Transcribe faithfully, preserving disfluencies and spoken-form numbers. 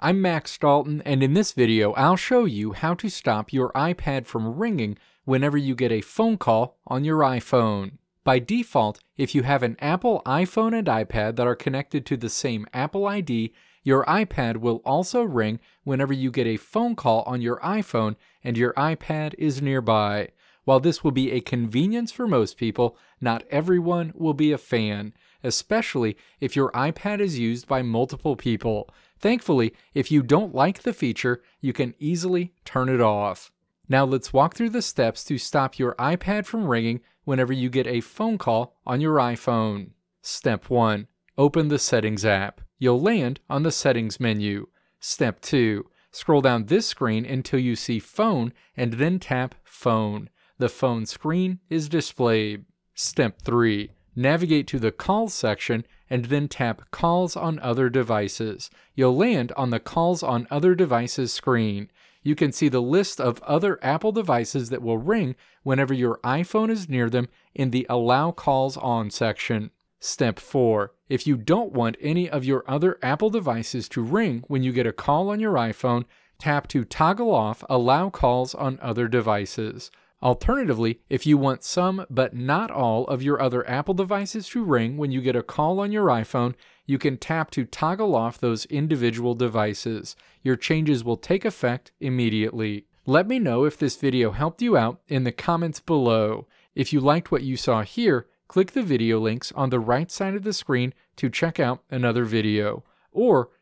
I'm Max Dalton, and in this video I'll show you how to stop your iPad from ringing whenever you get a phone call on your iPhone. By default, if you have an Apple iPhone and iPad that are connected to the same Apple I D, your iPad will also ring whenever you get a phone call on your iPhone and your iPad is nearby. While this will be a convenience for most people, not everyone will be a fan, especially if your iPad is used by multiple people. Thankfully, if you don't like the feature, you can easily turn it off. Now let's walk through the steps to stop your iPad from ringing whenever you get a phone call on your iPhone. Step one. Open the Settings app. You'll land on the Settings menu. Step two. Scroll down this screen until you see Phone and then tap Phone. The phone screen is displayed. Step three. Navigate to the Calls section and then tap Calls on Other Devices. You'll land on the Calls on Other Devices screen. You can see the list of other Apple devices that will ring whenever your iPhone is near them in the Allow Calls On section. Step four. If you don't want any of your other Apple devices to ring when you get a call on your iPhone, tap to toggle off Allow Calls on Other Devices. Alternatively, if you want some but not all of your other Apple devices to ring when you get a call on your iPhone, you can tap to toggle off those individual devices. Your changes will take effect immediately. Let me know if this video helped you out in the comments below. If you liked what you saw here, click the video links on the right side of the screen to check out another video, or